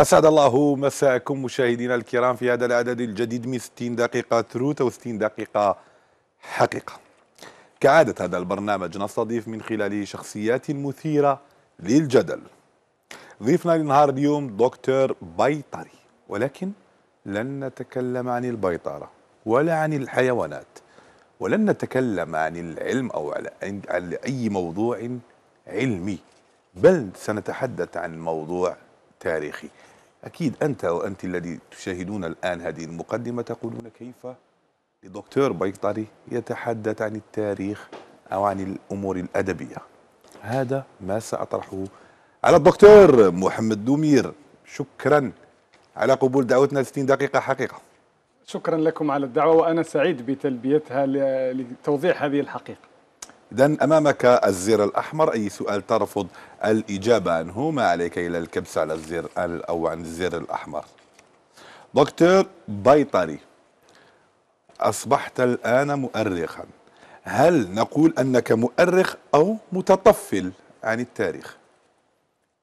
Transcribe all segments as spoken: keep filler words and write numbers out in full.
أسعد الله مساءكم مشاهدينا الكرام في هذا العدد الجديد من ستين دقيقة تروت أو ستين دقيقة حقيقة. كعادة هذا البرنامج نستضيف من خلاله شخصيات مثيرة للجدل. ضيفنا لنهار اليوم دكتور بيطري، ولكن لن نتكلم عن البيطرة ولا عن الحيوانات، ولن نتكلم عن العلم أو عن أي موضوع علمي، بل سنتحدث عن موضوع تاريخي. أكيد أنت وأنت الذي تشاهدون الآن هذه المقدمة تقولون كيف الدكتور بيطري يتحدث عن التاريخ أو عن الأمور الأدبية. هذا ما سأطرحه على الدكتور محمد دومير. شكرا على قبول دعوتنا ستين دقيقة حقيقة. شكرا لكم على الدعوة، وأنا سعيد بتلبيتها لتوضيح هذه الحقيقة. إذن أمامك الزر الأحمر، أي سؤال ترفض الإجابة عنه ما عليك إلا الكبسة على الزر أو عن الزر الأحمر. دكتور بيطري، أصبحت الآن مؤرخا، هل نقول أنك مؤرخ أو متطفل عن التاريخ؟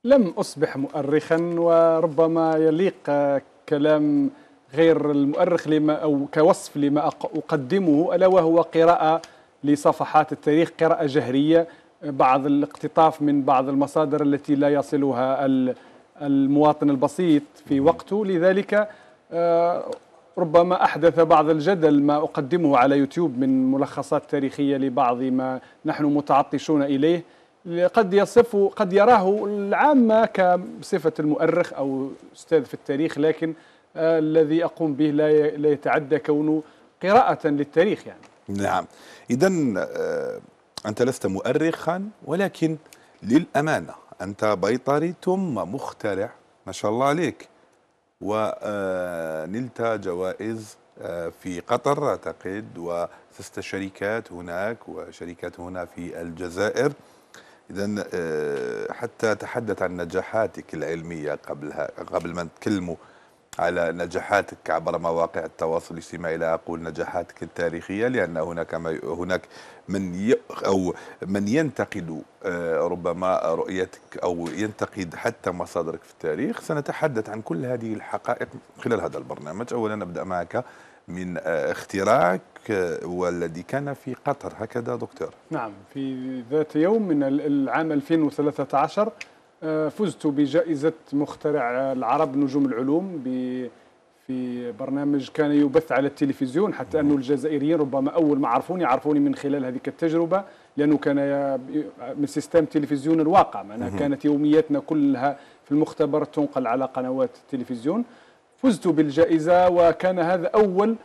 لم أصبح مؤرخا، وربما يليق كلام غير المؤرخ لما أو كوصف لما أقدمه، ألا وهو قراءة لصفحات التاريخ، قراءة جهرية، بعض الاقتطاف من بعض المصادر التي لا يصلها المواطن البسيط في وقته. لذلك ربما أحدث بعض الجدل ما أقدمه على يوتيوب من ملخصات تاريخية لبعض ما نحن متعطشون إليه، قد يصف قد يراه العامة كصفة المؤرخ أو أستاذ في التاريخ، لكن الذي أقوم به لا يتعدى كونه قراءة للتاريخ يعني. نعم، إذن أنت لست مؤرخا، ولكن للأمانة أنت بيطري ثم مخترع، ما شاء الله عليك، ونلت جوائز في قطر أعتقد، وأسست شركات هناك وشركات هنا في الجزائر. إذن حتى تحدث عن نجاحاتك العلمية قبلها، قبل ما نتكلموا على نجاحاتك عبر مواقع التواصل الاجتماعي، لا أقول نجاحاتك التاريخية، لأن هناك ما هناك من أو من ينتقد ربما رؤيتك أو ينتقد حتى مصادرك في التاريخ. سنتحدث عن كل هذه الحقائق خلال هذا البرنامج. أولا نبدأ معك من اختراعك والذي كان في قطر، هكذا دكتور؟ نعم، في ذات يوم من العام ألفين وثلاثة عشر فزت بجائزة مخترع العرب نجوم العلوم في برنامج كان يبث على التلفزيون، حتى أن الجزائريين ربما أول ما عرفوني عرفوني من خلال هذه التجربة، لأنه كان من سيستم تلفزيون الواقع، معناها كانت يومياتنا كلها في المختبر تنقل على قنوات التلفزيون. فزت بالجائزة، وكان هذا أول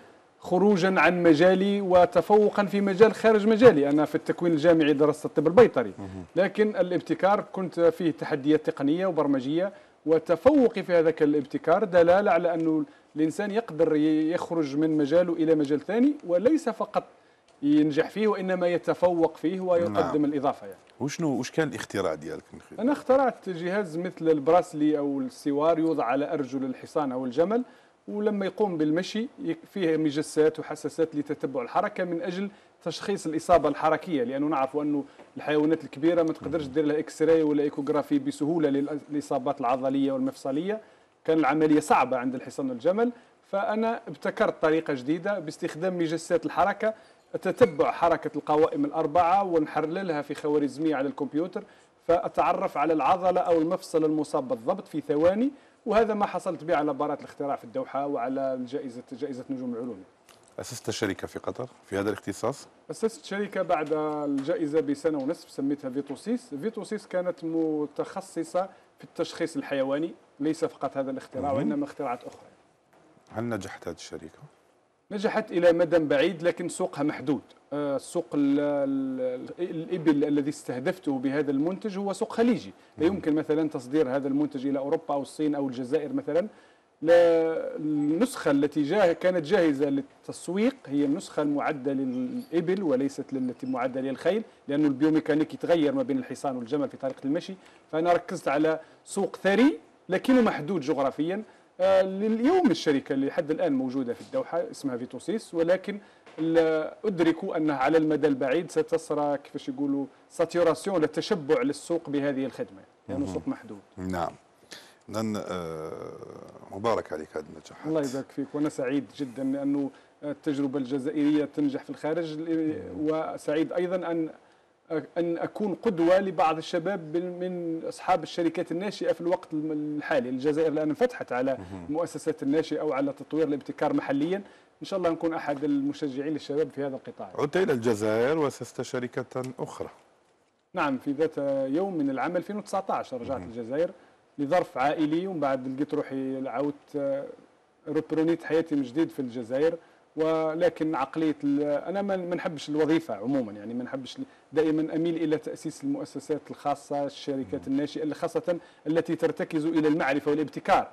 خروجا عن مجالي وتفوقا في مجال خارج مجالي. أنا في التكوين الجامعي درست الطب البيطري، لكن الابتكار كنت فيه تحديات تقنية وبرمجية، وتفوقي في هذاك الابتكار دلالة على أنه الإنسان يقدر يخرج من مجاله إلى مجال ثاني، وليس فقط ينجح فيه وإنما يتفوق فيه ويقدم الإضافة يعني. وشنو وش كان الاختراع ديالك؟ أنا اخترعت جهاز مثل البراسلي أو السوار يوضع على أرجل الحصان أو الجمل، ولما يقوم بالمشي فيه مجسات وحساسات لتتبع الحركه من اجل تشخيص الاصابه الحركيه، لانه نعرف انه الحيوانات الكبيره ما تقدرش دير لها اكس راي ولا ايكوغرافي بسهوله للاصابات العضليه والمفصليه، كان العمليه صعبه عند الحصان والجمل. فانا ابتكرت طريقه جديده باستخدام مجسات الحركه، تتبع حركه القوائم الاربعه ونحللها في خوارزميه على الكمبيوتر، فاتعرف على العضله او المفصل المصاب بالضبط في ثواني. وهذا ما حصلت به على بارات الاختراع في الدوحة وعلى جائزة جائزة نجوم العلوم. أسست شركة في قطر في هذا الاختصاص؟ أسست شركة بعد الجائزة بسنة ونصف، سميتها فيتوسيس. فيتوسيس كانت متخصصة في التشخيص الحيواني، ليس فقط هذا الاختراع وإنما اختراعات أخرى. هل نجحت هذه الشركة؟ نجحت إلى مدى بعيد، لكن سوقها محدود. السوق الإبل الذي استهدفته بهذا المنتج هو سوق خليجي، لا يمكن مثلا تصدير هذا المنتج إلى أوروبا أو الصين أو الجزائر مثلا. النسخة التي جاه كانت جاهزة للتسويق هي النسخة المعدة للإبل وليست التي معدة للخيل، لأن البيوميكانيك يتغير ما بين الحصان والجمل في طريقة المشي. فأنا ركزت على سوق ثري لكنه محدود جغرافيا. لليوم الشركة اللي حد الآن موجودة في الدوحة اسمها فيتوسيس، ولكن أدرك أنها على المدى البعيد ستصرى كيفاش يقولوا ساتوراسيون للتشبع للسوق بهذه الخدمة، لأنه يعني سوق محدود. نعم، إذن مبارك عليك هذا النجاح. الله يبارك فيك، وأنا سعيد جدا لأنه التجربة الجزائرية تنجح في الخارج، وسعيد أيضا أن أن أكون قدوة لبعض الشباب من أصحاب الشركات الناشئة في الوقت الحالي. الجزائر الآن انفتحت على المؤسسات الناشئة أو على تطوير الابتكار محليا، إن شاء الله نكون أحد المشجعين للشباب في هذا القطاع. عدت إلى الجزائر وأسست شركة أخرى. نعم، في ذات يوم من العام ألفين وتسعطاش رجعت للجزائر لظرف عائلي، ومن بعد لقيت روحي عاودت ربرونيت حياتي من جديد في الجزائر. ولكن عقليه انا ما نحبش الوظيفه عموما، يعني ما نحبش، دائما اميل الى تاسيس المؤسسات الخاصه، الشركات الناشئه خاصه التي ترتكز الى المعرفه والابتكار،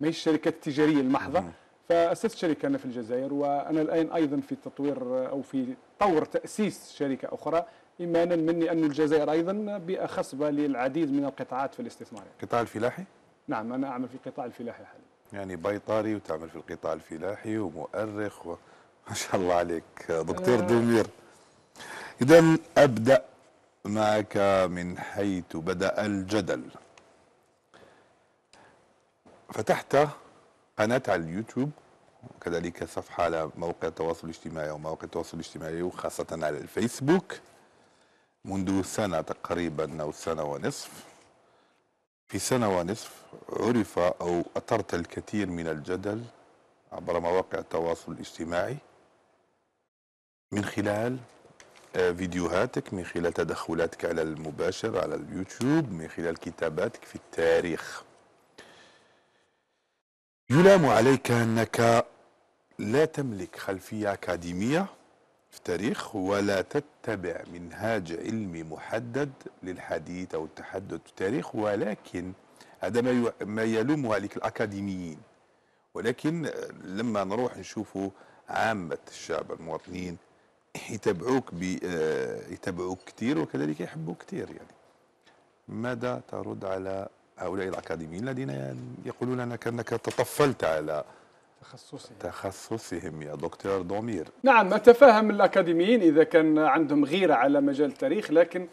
ماهيش الشركات التجاريه المحضه. فاسست شركه انا في الجزائر، وانا الان ايضا في تطوير او في طور تاسيس شركه اخرى، ايمانا مني ان الجزائر ايضا بيئه خصبه للعديد من القطاعات في الاستثمار. القطاع الفلاحي؟ نعم، انا اعمل في القطاع الفلاحي حاليا. يعني بيطري وتعمل في القطاع الفلاحي ومؤرخ، وما شاء الله عليك دكتور دومير. إذا أبدأ معك من حيث بدأ الجدل. فتحت قناة على اليوتيوب وكذلك صفحة على مواقع التواصل الاجتماعي ومواقع التواصل الاجتماعي وخاصة على الفيسبوك منذ سنة تقريبا أو سنة ونصف. في سنة ونصف عرف أو أثرت الكثير من الجدل عبر مواقع التواصل الاجتماعي من خلال فيديوهاتك، من خلال تدخلاتك على المباشر على اليوتيوب، من خلال كتاباتك في التاريخ. يلام عليك أنك لا تملك خلفية أكاديمية في التاريخ ولا تتبع منهاج علمي محدد للحديث أو التحدث في التاريخ، ولكن هذا ما يلومه عليك الأكاديميين. ولكن لما نروح نشوفوا عامة الشعب المواطنين يتابعوك بي يتابعوك كثير وكذلك يحبوك كثير. يعني ماذا ترد على هؤلاء الأكاديميين الذين يقولون أنك أنك تطفلت على تخصصهم. تخصصهم يا دكتور دومير؟ نعم، أتفهم الأكاديميين إذا كان عندهم غيرة على مجال التاريخ، لكن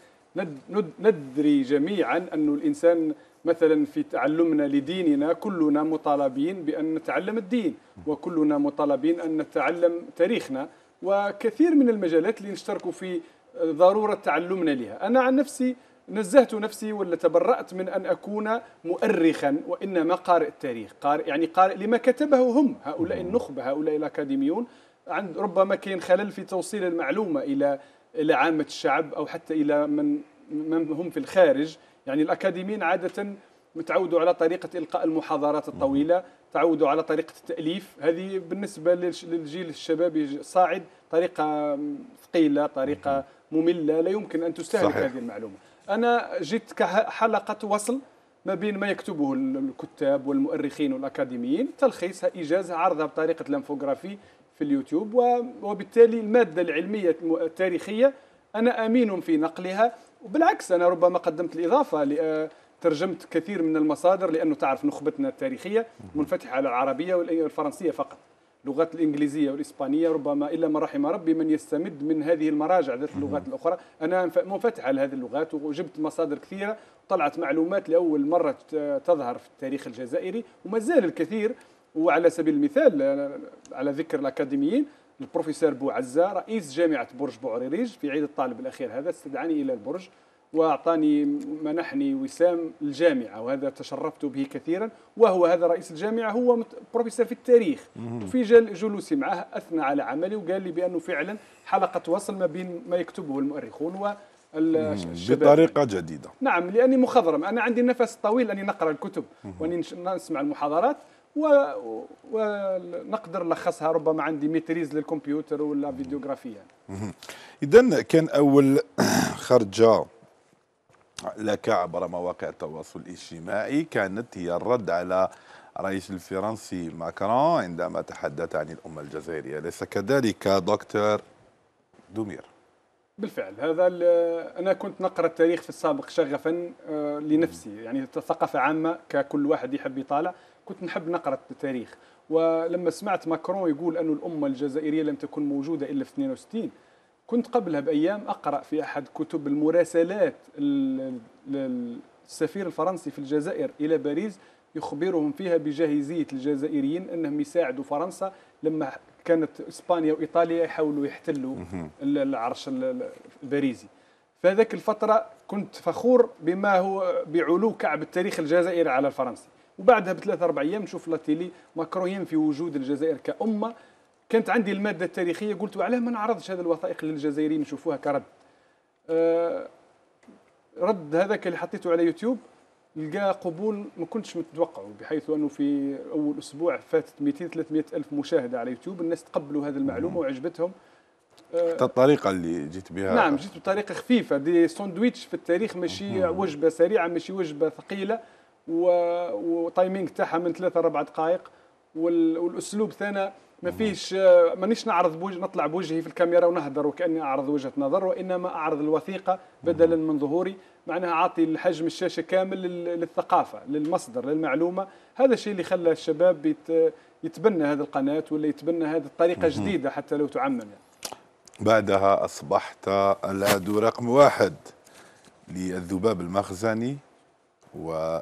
ندري جميعا أن الإنسان مثلا في تعلمنا لديننا كلنا مطالبين بأن نتعلم الدين، وكلنا مطالبين أن نتعلم تاريخنا، وكثير من المجالات اللي نشتركوا في ضرورة تعلمنا لها. أنا عن نفسي نزهت نفسي ولا تبرأت من أن أكون مؤرخا، وإنما قارئ التاريخ، قارئ يعني قارئ لما كتبه هم هؤلاء النخبة، هؤلاء الأكاديميون. عند ربما كاين خلل في توصيل المعلومة إلى إلى عامة الشعب أو حتى إلى من من هم في الخارج. يعني الأكاديميين عادة متعودوا على طريقة إلقاء المحاضرات الطويلة، تعودوا على طريقة التأليف، هذه بالنسبة للجيل الشباب الصاعد طريقة ثقيلة، طريقة مملة، لا يمكن أن تستهلك هذه المعلومة. أنا جيت كحلقة وصل ما بين ما يكتبه الكتاب والمؤرخين والأكاديميين، تلخيصها، إيجازها، عرضها بطريقة الانفوغرافي في اليوتيوب، وبالتالي المادة العلمية التاريخية أنا أمين في نقلها. وبالعكس أنا ربما قدمت الإضافة، ترجمت كثير من المصادر، لأنه تعرف نخبتنا التاريخية منفتحة على العربية والفرنسية فقط، اللغات الإنجليزية والإسبانية ربما إلا من رحم ربي من يستمد من هذه المراجع ذات اللغات الأخرى. أنا منفتح على هذه اللغات وجبت مصادر كثيرة، وطلعت معلومات لأول مرة تظهر في التاريخ الجزائري وما زال الكثير. وعلى سبيل المثال على ذكر الأكاديميين، البروفيسور بوعزه رئيس جامعة برج بوعريريج في عيد الطالب الأخير هذا استدعاني إلى البرج وأعطاني منحني وسام الجامعة، وهذا تشرفت به كثيرا. وهو هذا رئيس الجامعة هو بروفيسور في التاريخ، وفي جلوسي معه أثنى على عملي وقال لي بأنه فعلا حلقة وصل ما بين ما يكتبه المؤرخون والشباب بطريقة جديدة. نعم، لأني مخضرم، أنا عندي نفس طويل أني نقرأ الكتب وأني نسمع المحاضرات و... ونقدر نلخصها، ربما عندي ميتريز للكمبيوتر ولا فيديوغرافيا. إذا كان أول خرجة لك عبر مواقع التواصل الاجتماعي كانت هي الرد على الرئيس الفرنسي ماكرون عندما تحدث عن الأمة الجزائرية، ليس كذلك دكتور دومير؟ بالفعل، هذا أنا كنت نقرأ التاريخ في السابق شغفا لنفسي، يعني ثقافة عامة ككل واحد يحب يطالع، كنت نحب نقرأ التاريخ. ولما سمعت ماكرون يقول أن الأمة الجزائرية لم تكن موجودة إلا في اثنين وستين، كنت قبلها بأيام أقرأ في أحد كتب المراسلات للسفير الفرنسي في الجزائر إلى باريس يخبرهم فيها بجاهزية الجزائريين أنهم يساعدوا فرنسا لما كانت إسبانيا وإيطاليا يحاولوا يحتلوا العرش الباريزي. فذاك الفترة كنت فخور بما هو بعلو كعب التاريخ الجزائري على الفرنسي. وبعدها بثلاثة أربع أيام نشوف لاتيلي ماكرون في وجود الجزائر كأمة. كانت عندي المادة التاريخية، قلت علاه ما نعرضش هذه الوثائق للجزائريين نشوفوها كرد. أه رد هذاك اللي حطيته على يوتيوب لقى قبول ما كنتش متوقعه، بحيث أنه في أول أسبوع فاتت مئتين ثلاثمئة ألف مشاهدة على يوتيوب. الناس تقبلوا هذه المعلومة وعجبتهم. حتى الطريقة اللي جيت بها. نعم، جيت بطريقة خفيفة، دي ساندويتش في التاريخ، ماشي وجبة سريعة، ماشي وجبة ثقيلة، وطايمينغ تاعها من ثلاثة أربع دقائق، والأسلوب ثاني ما فيش مانيش نعرض بوجه نطلع بوجهي في الكاميرا ونهدر وكأني أعرض وجهة نظر، وإنما أعرض الوثيقة بدلا من ظهوري، معناها أعطي الحجم الشاشة كامل للثقافة، للمصدر، للمعلومة. هذا الشيء اللي خلى الشباب يتبنى هذه القناة ولا يتبنى هذه الطريقة جديدة حتى لو تعمم. بعدها أصبحت الهد رقم واحد للذباب المخزني، و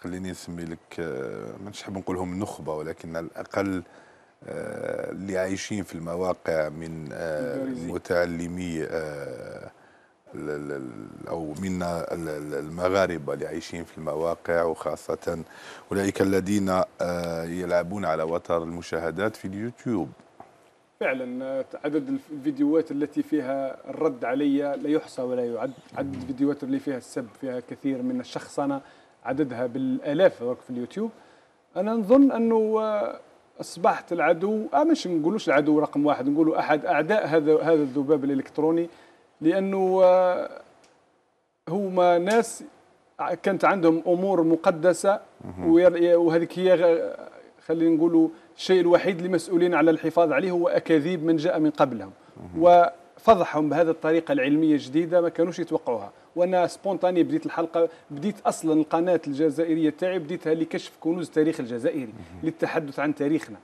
خليني نسمي لك ما نحب نقولهم نخبة، ولكن على الأقل اللي عايشين في المواقع من متعلمي أو منا المغاربة اللي عايشين في المواقع، وخاصة أولئك الذين يلعبون على وتر المشاهدات في اليوتيوب. فعلا عدد الفيديوهات التي فيها الرد علي لا يحصى ولا يعد، عدد الفيديوهات اللي فيها السب، فيها كثير من الشخصنة، عددها بالالاف في اليوتيوب. انا نظن انه اصبحت العدو، اه مش نقولوش العدو رقم واحد، نقولوا احد اعداء هذا هذا الذباب الالكتروني، لانه هما ناس كانت عندهم امور مقدسة، وهذيك هي خلينا نقولوا الشيء الوحيد اللي مسؤولين على الحفاظ عليه هو أكاذيب من جاء من قبلهم، وفضحهم بهذه الطريقة العلمية الجديدة ما كانوش يتوقعوها. وأنا سبونتاني بديت الحلقة، بديت أصلا القناة الجزائرية تاعي بديتها لكشف كنوز التاريخ الجزائري، للتحدث عن تاريخنا.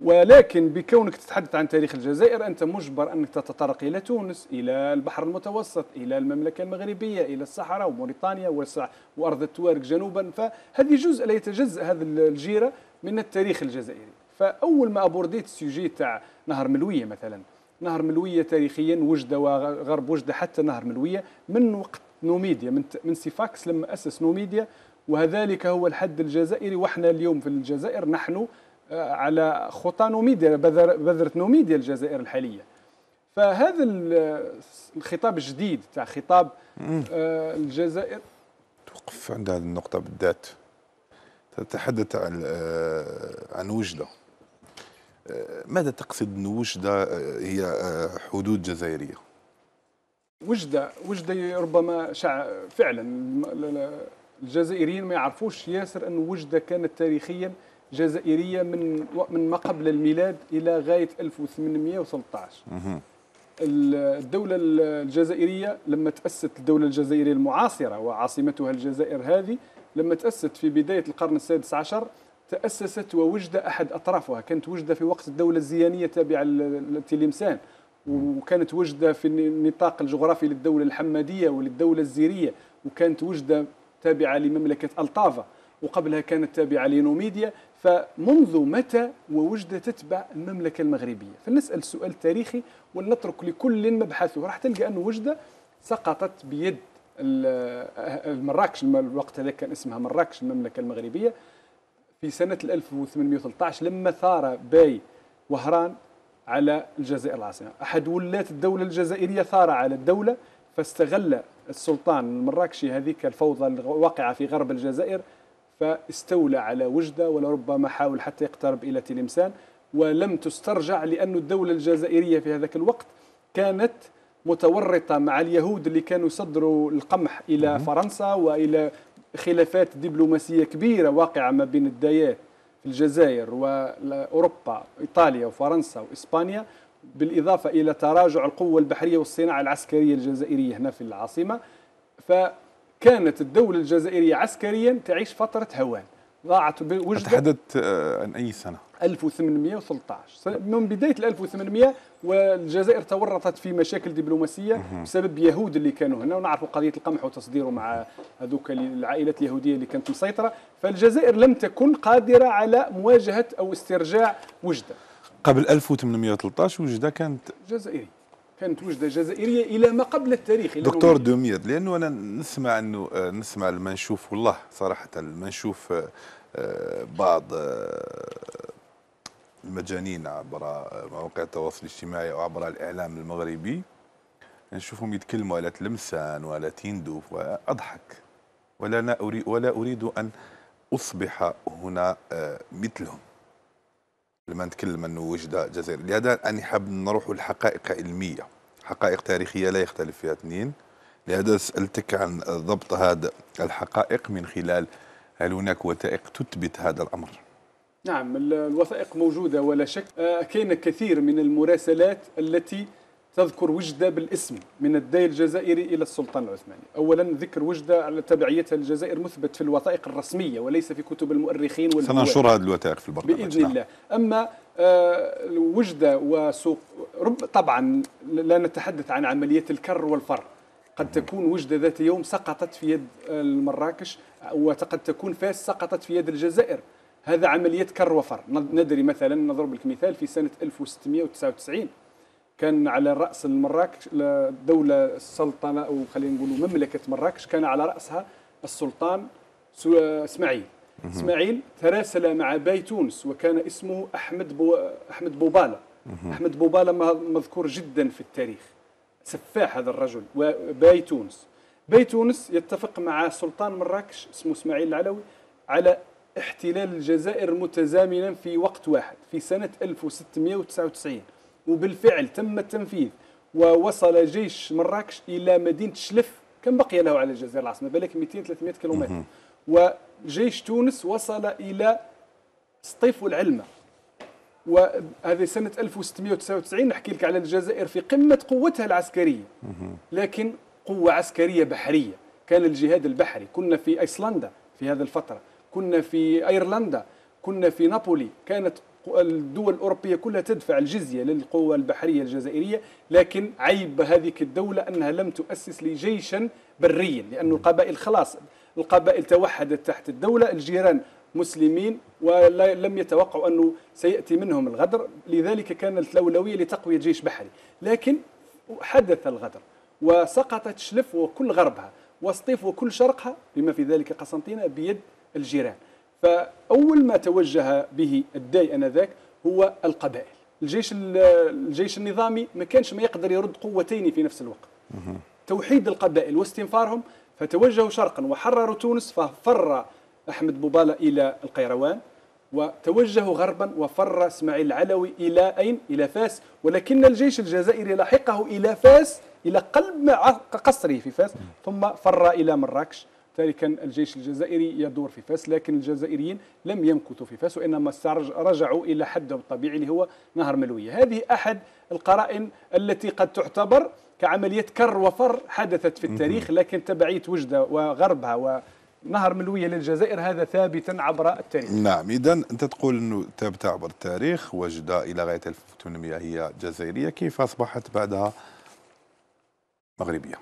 ولكن بكونك تتحدث عن تاريخ الجزائر أنت مجبر أنك تتطرق إلى تونس، إلى البحر المتوسط، إلى المملكة المغربية، إلى الصحراء وموريتانيا وأرض التوارك جنوبا. فهذه جزء لا يتجزأ هذه الجيرة من التاريخ الجزائري. فأول ما أبورديت السيجي تاع نهر ملوية مثلا، نهر ملوية تاريخيا وجدة وغرب وجدة حتى نهر ملوية من وقت نوميديا، من, من سيفاكس لما أسس نوميديا، وذلك هو الحد الجزائري. وإحنا اليوم في الجزائر نحن على خطى نوميديا، بذرت نوميديا الجزائر الحالية. فهذا الخطاب الجديد تاع خطاب الجزائر. توقف عند هذه النقطة بالذات، تتحدث عن عن وجدة. ماذا تقصد أن وجدة هي حدود جزائرية؟ وجدة وجدة ربما شع... فعلا الجزائريين ما يعرفوش ياسر أن وجدة كانت تاريخيا جزائرية من من ما قبل الميلاد إلى غاية ألف وثمانمئة وثلاثة عشر. الدولة الجزائرية لما تأسست الدولة الجزائرية المعاصرة وعاصمتها الجزائر هذه، لما تأسست في بداية القرن السادس عشر تأسست ووجدة أحد أطرافها. كانت وجدة في وقت الدولة الزيانية تابعة لتلمسان، وكانت وجدة في النطاق الجغرافي للدولة الحمادية وللدولة الزيرية، وكانت وجدة تابعة لمملكة ألطافة، وقبلها كانت تابعة لنوميديا. فمنذ متى ووجدة تتبع المملكة المغربية؟ فلنسأل سؤال تاريخي ولنترك لكل مبحثه. راح تلقى أن وجدة سقطت بيد مراكش، الوقت هذا كان اسمها مراكش المملكة المغربية، في سنة ألف وثمانمئة وثلاثة عشر لما ثار باي وهران على الجزائر العاصمة. أحد ولاة الدولة الجزائرية ثار على الدولة، فاستغل السلطان المراكشي هذيك الفوضى الواقعة في غرب الجزائر، فاستولى على وجدة، ولربما حاول حتى يقترب إلى تلمسان، ولم تسترجع لأن الدولة الجزائرية في هذاك الوقت كانت متورطة مع اليهود اللي كانوا يصدروا القمح إلى فرنسا، وإلى خلافات دبلوماسية كبيرة واقعة ما بين الدايات في الجزائر وأوروبا، إيطاليا وفرنسا وإسبانيا، بالإضافة إلى تراجع القوة البحرية والصناعة العسكرية الجزائرية هنا في العاصمة. فكانت الدولة الجزائرية عسكريا تعيش فترة هوان، ضاعت وجدة. تحدثت عن أي سنة؟ ألف وثمانمئة وثلاثة عشر سنة. من بداية ألف وثمانمئة والجزائر تورطت في مشاكل دبلوماسية بسبب يهود اللي كانوا هنا، ونعرفوا قضية القمح وتصديره مع هذوك العائلات اليهودية اللي كانت مسيطرة، فالجزائر لم تكن قادرة على مواجهة أو استرجاع وجدة. قبل ألف وثمانمئة وثلاثة عشر وجدة كانت جزائرية، كانت وجدة جزائرية إلى ما قبل التاريخ. دكتور دومير، لأنه أنا نسمع أنه نسمع لما نشوف، والله صراحة لما نشوف بعض المجانين عبر مواقع التواصل الاجتماعي أو عبر الإعلام المغربي، نشوفهم يتكلموا على تلمسان وعلى تندوف وأضحك، ولا أريد ولا أريد أن أصبح هنا مثلهم. لما نتكلم أنه وجدة جزائر، لهذا أنا حاب نروح لحقائق علمية، حقائق تاريخية لا يختلف فيها اثنين، لهذا سألتك عن ضبط هذا الحقائق من خلال هل هناك وثائق تثبت هذا الأمر؟ نعم، الوثائق موجودة ولا شك، كاين كثير من المراسلات التي تذكر وجدة بالاسم من الداعي الجزائري إلى السلطان العثماني. أولا ذكر وجدة على تبعيتها الجزائر مثبت في الوثائق الرسمية وليس في كتب المؤرخين والبوابة. سننشر هذه الوثائق في البرنامج بإذن الله. أما آه وجدة وسوق رب، طبعا لا نتحدث عن عملية الكر والفر، قد تكون وجدة ذات يوم سقطت في يد مراكش، وقد تكون فاس سقطت في يد الجزائر، هذا عملية كر وفر. ندري مثلا، نضرب لك مثال، في سنة ألف وستمئة وتسعة وتسعين كان على رأس مراكش دولة السلطنة، أو خلينا نقولوا مملكة مراكش، كان على رأسها السلطان إسماعيل. إسماعيل تراسل مع باي تونس وكان اسمه أحمد بو أحمد بوبالا. أحمد بوبالا مذكور جدا في التاريخ، سفاح هذا الرجل. وباي تونس، باي تونس يتفق مع سلطان مراكش اسمه إسماعيل العلوي على احتلال الجزائر متزامنا في وقت واحد في سنة ألف وستمئة وتسعة وتسعين، وبالفعل تم التنفيذ، ووصل جيش مراكش إلى مدينة شلف، كم بقي له على الجزائر العاصمة؟ بالك مئتين ثلاثمئة كيلومتر. وجيش تونس وصل إلى سطيف والعلمة، وهذه سنة ألف وستمئة وتسعة وتسعين. نحكي لك على الجزائر في قمة قوتها العسكرية، لكن قوة عسكرية بحرية، كان الجهاد البحري. كنا في أيسلندا في هذه الفترة، كنا في أيرلندا، كنا في نابولي، كانت الدول الأوروبية كلها تدفع الجزية للقوة البحرية الجزائرية. لكن عيب هذه الدولة أنها لم تؤسس لجيشا بريا، لأن القبائل خلاص، القبائل توحدت تحت الدولة، الجيران مسلمين ولم يتوقعوا أنه سيأتي منهم الغدر، لذلك كانت الأولوية لتقوية جيش بحري. لكن حدث الغدر وسقطت شلف وكل غربها وسطيف وكل شرقها بما في ذلك قسنطينة بيد الجيران. فأول ما توجه به الداعي أنذاك هو القبائل. الجيش الجيش النظامي ما كانش ما يقدر يرد قوتين في نفس الوقت، توحيد القبائل واستنفارهم، فتوجهوا شرقا وحرروا تونس، ففر أحمد بوبالا إلى القيروان، وتوجهوا غربا وفر إسماعيل العلوي إلى أين؟ إلى فاس. ولكن الجيش الجزائري لحقه إلى فاس، إلى قلب قصره في فاس، ثم فر إلى مراكش، تاركا الجيش الجزائري يدور في فاس. لكن الجزائريين لم يمكثوا في فاس، وإنما رجعوا إلى حدهم الطبيعي اللي هو نهر ملوية. هذه أحد القرائن التي قد تعتبر كعملية كر وفر حدثت في التاريخ، لكن تبعية وجدة وغربها ونهر ملوية للجزائر هذا ثابتا عبر التاريخ. نعم، إذا أنت تقول أنه ثابت عبر التاريخ. وجدة إلى غاية ألف وثمانمئة هي جزائرية، كيف أصبحت بعدها مغربية؟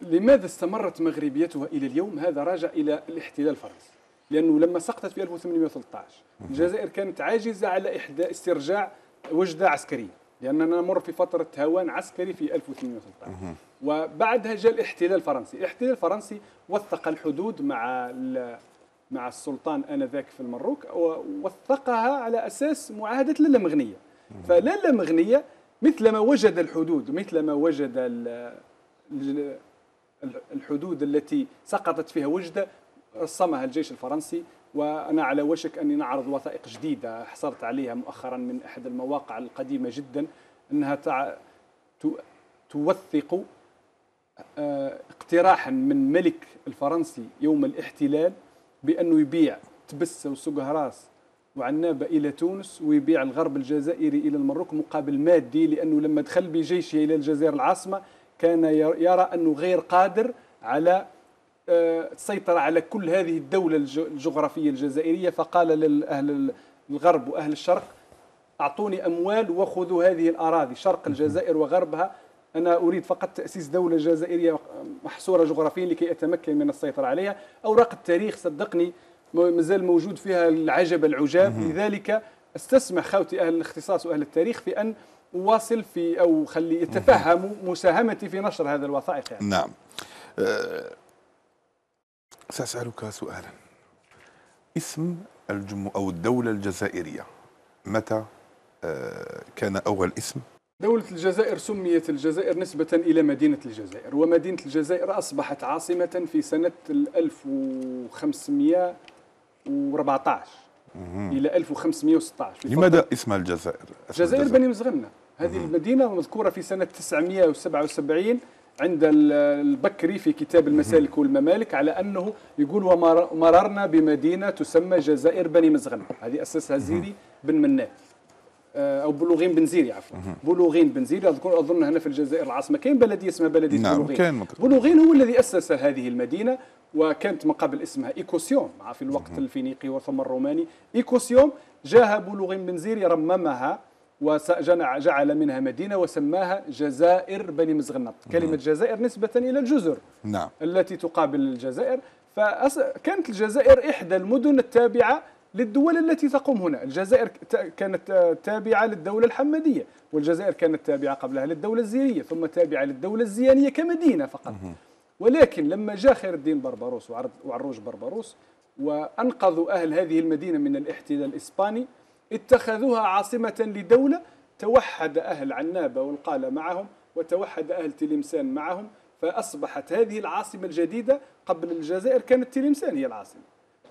لماذا استمرت مغربيتها إلى اليوم؟ هذا راجع إلى الاحتلال الفرنسي، لأنه لما سقطت في ألف وثمانمئة وثلاثة عشر الجزائر كانت عاجزة على إحدى استرجاع وجدة عسكرية، لأننا نمر في فترة هوان عسكري في ألف وثمانمئة وثلاثة عشر. وبعدها جاء الاحتلال الفرنسي. الاحتلال الفرنسي وثق الحدود مع مع السلطان آنذاك في المروك، ووثقها على أساس معاهدة للمغنية. فللمغنية مثلما وجد الحدود، مثلما وجد ال الحدود التي سقطت فيها وجدة، رسمها الجيش الفرنسي. وأنا على وشك أني نعرض وثائق جديدة حصلت عليها مؤخرا من أحد المواقع القديمة جدا، أنها تع... تو... توثق اقتراحا من ملك الفرنسي يوم الاحتلال بأنه يبيع تبسة وسقهراس وعنابة إلى تونس، ويبيع الغرب الجزائري إلى المروك مقابل مادي، لأنه لما دخل بجيشه إلى الجزائر العاصمة كان يرى أنه غير قادر على السيطرة على كل هذه الدولة الجغرافية الجزائرية، فقال لأهل الغرب وأهل الشرق أعطوني أموال وخذوا هذه الأراضي شرق الجزائر وغربها، أنا أريد فقط تأسيس دولة جزائرية محصورة جغرافيا لكي أتمكن من السيطرة عليها. أوراق التاريخ صدقني مازال موجود فيها العجب العجاب. لذلك استسمح خوتي أهل الاختصاص وأهل التاريخ في أن أواصل في أو خلي يتفهموا مساهمتي في نشر هذا الوثائق يعني. نعم. أه سأسألك سؤالا، اسم الجمو أو الدولة الجزائرية متى أه كان أول اسم؟ دولة الجزائر سميت الجزائر نسبة إلى مدينة الجزائر، ومدينة الجزائر أصبحت عاصمة في سنة ألف وخمسمائة وأربعة عشر إلى ألف وخمسمائة وستة عشر. لماذا اسمها الجزائر؟ اسم الجزائر بني مزغمنة، هذه مم. المدينة مذكورة في سنة تسعمائة وسبعة وسبعين عند البكري في كتاب المسالك والممالك على أنه يقول ومررنا بمدينة تسمى جزائر بني مزغمة، هذه أسسها زيري بن مناف أو بلوغين بن زيري عفوا بلوغين بن زيري أظن هنا في الجزائر العاصمة كاين بلدية اسمها بلدية نعم بلوغين. كان بلوغين هو الذي أسس هذه المدينة، وكانت من قبل اسمها إيكوسيوم في الوقت الفينيقي وثم الروماني. إيكوسيوم جاء بلوغين بن زيري رممها وجعل منها مدينة وسماها جزائر بني مزغنط، كلمة جزائر نسبة إلى الجزر نعم التي تقابل الجزائر، فكانت الجزائر إحدى المدن التابعة للدول التي تقوم هنا. الجزائر كانت تابعة للدولة الحمدية، والجزائر كانت تابعة قبلها للدولة الزيرية، ثم تابعة للدولة الزيانية كمدينة فقط. ولكن لما جاء خير الدين بربروس وعروج بربروس وأنقذوا أهل هذه المدينة من الاحتلال الإسباني اتخذوها عاصمة لدولة، توحد أهل عنابة والقالة معهم وتوحد أهل تلمسان معهم، فأصبحت هذه العاصمة الجديدة. قبل الجزائر كانت تلمسان هي العاصمة،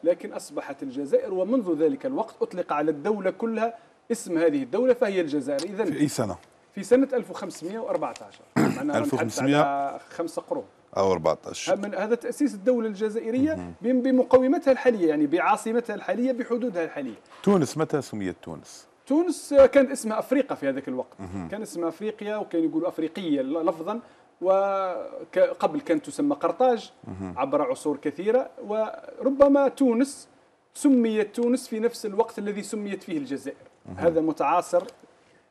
لكن أصبحت الجزائر، ومنذ ذلك الوقت أطلق على الدولة كلها اسم هذه الدولة فهي الجزائر. إذن في أي سنة؟ في سنة ألف وخمسمائة وأربعة عشر معنا ألف وخمسمائة خمس قرون أو أربعة عشر. من هذا تأسيس الدولة الجزائرية بمقومتها الحالية يعني بعاصمتها الحالية بحدودها الحالية. تونس متى سميت تونس؟ تونس كانت اسمها أفريقيا في هذاك الوقت، كان اسمها أفريقيا وكان يقولوا أفريقية لفظا، وقبل كانت تسمى قرطاج عبر عصور كثيرة. وربما تونس سميت تونس في نفس الوقت الذي سميت فيه الجزائر، هذا متعاصر.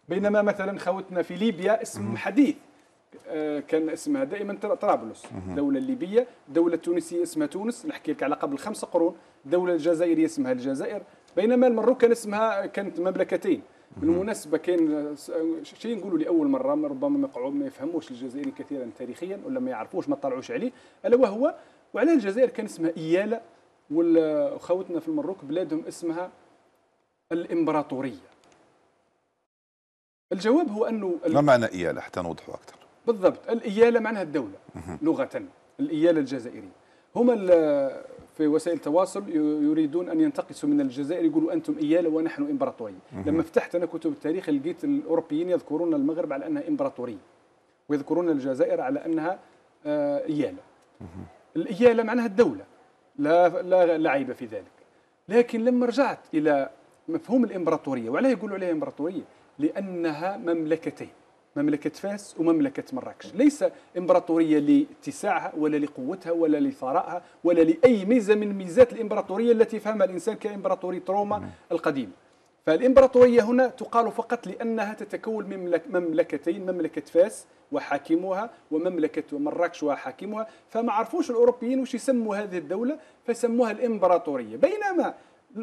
بينما مثلا خوتنا في ليبيا اسم حديث كان اسمها دائما طرابلس دولة الليبية، دولة تونسية اسمها تونس نحكي لك على قبل خمس قرون، دولة الجزائرية اسمها الجزائر. بينما المروك كان اسمها كانت مملكتين. بالمناسبه كاين شيء نقولوا لاول مره ربما ما يفهموش الجزائريين كثيرا تاريخيا ولا ما يعرفوش ما طلعوش عليه، الا وهو وعلى الجزائر كان اسمها اياله، وخوتنا في المروك بلادهم اسمها الامبراطوريه. الجواب هو انه ما معنى اياله حتى نوضحوا اكثر بالضبط. الاياله معناها الدوله لغه، الاياله الجزائريه هما في وسائل التواصل يريدون أن ينتقصوا من الجزائر يقولوا أنتم إيالة ونحن إمبراطورية. لما فتحت أنا كتب التاريخ لقيت الأوروبيين يذكرون المغرب على أنها إمبراطورية ويذكرون الجزائر على أنها إيالة. الإيالة معناها الدولة لا لا لا عيب في ذلك، لكن لما رجعت إلى مفهوم الإمبراطورية وعليه يقولوا عليها إمبراطورية لأنها مملكتين، مملكة فاس ومملكة مراكش، ليس إمبراطورية لاتساعها ولا لقوتها ولا لثرائها ولا لأي ميزة من ميزات الإمبراطورية التي فهمها الإنسان كإمبراطورية روما القديمة. فالإمبراطورية هنا تقال فقط لأنها تتكون من مملكتين، مملكة فاس وحاكمها ومملكة مراكش وحاكمها، فما عرفوش الأوروبيين وش يسموا هذه الدولة فسموها الإمبراطورية. بينما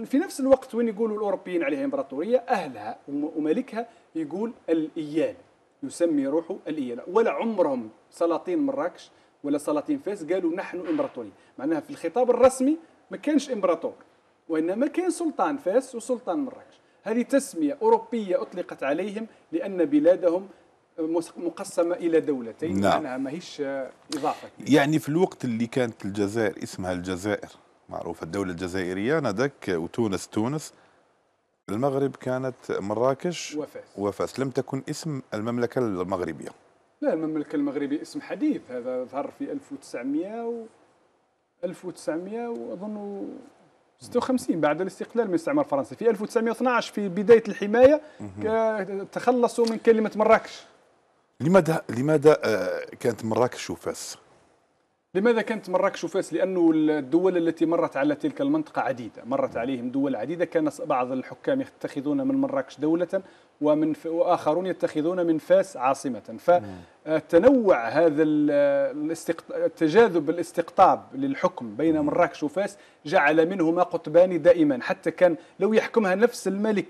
في نفس الوقت وين يقولوا الأوروبيين عليها إمبراطورية أهلها وملكها يقول الإيال، يسمي روحه الإيالة. ولا عمرهم سلاطين مراكش ولا سلاطين فاس قالوا نحن إمبراطورية، معناها في الخطاب الرسمي ما كانش إمبراطور وإنما كان سلطان فاس وسلطان مراكش. هذه تسمية أوروبية أطلقت عليهم لأن بلادهم مقسمة إلى دولتين. نعم. معناها ماهيش إضافة. يعني في الوقت اللي كانت الجزائر اسمها الجزائر معروفة الدولة الجزائرية نادك وتونس تونس، المغرب كانت مراكش وفاس. وفاس لم تكن اسم المملكة المغربية. لا المملكة المغربية اسم حديث، هذا ظهر في ألف وتسعمائة و ألف وتسعمائة وأظن ستة وخمسين بعد الاستقلال من الاستعمار الفرنسي. في ألف وتسعمائة واثني عشر في بداية الحماية تخلصوا من كلمة مراكش. لماذا لماذا كانت مراكش وفاس؟ لماذا كانت مراكش وفاس؟ لأنه الدول التي مرت على تلك المنطقة عديدة، مرت عليهم دول عديدة، كان بعض الحكام يتخذون من مراكش دولة ومن وآخرون يتخذون من فاس عاصمة. فتنوع هذا الاستقط... تجاذب الاستقطاب للحكم بين مراكش وفاس جعل منهما قطبان دائما، حتى كان لو يحكمها نفس الملك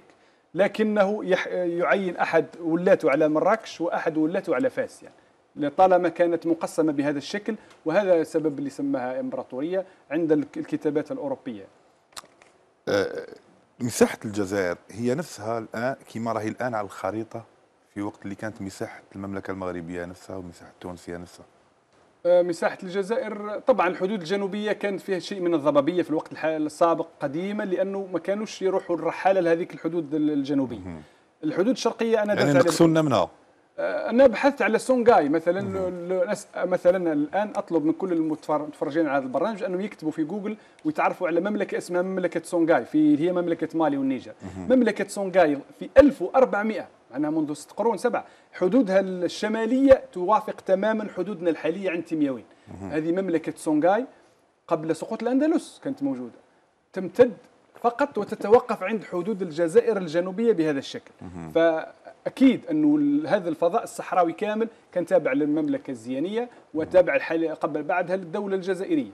لكنه يح... يعين أحد ولاته على مراكش وأحد ولاته على فاس، يعني لطالما كانت مقسمة بهذا الشكل، وهذا السبب اللي سماها إمبراطورية عند الكتابات الأوروبية. مساحة الجزائر هي نفسها الآن كما راهي الآن على الخريطة في وقت اللي كانت مساحة المملكة المغربية نفسها ومساحة تونسية نفسها؟ مساحة الجزائر طبعا الحدود الجنوبية كانت فيها شيء من الضبابية في الوقت السابق قديما، لأنه ما كانوش يروحوا الرحالة لهذيك الحدود الجنوبية. الحدود الشرقية أنا يعني نقصوا لنا منها. أنا بحثت على سونغاي مثلا، مثلا الآن أطلب من كل المتفرجين على هذا البرنامج أنهم يكتبوا في جوجل ويتعرفوا على مملكة اسمها مملكة سونغاي، في هي مملكة مالي والنيجر. مملكة سونغاي في ألف وأربعمائة، معناها منذ ست قرون سبعة، حدودها الشمالية توافق تماما حدودنا الحالية عند تيمياوين. هذه مملكة سونغاي قبل سقوط الأندلس كانت موجودة، تمتد فقط وتتوقف عند حدود الجزائر الجنوبية بهذا الشكل. ف أكيد أنه هذا الفضاء الصحراوي كامل كان تابع للمملكة الزيانية وتابع قبل بعدها للدولة الجزائرية.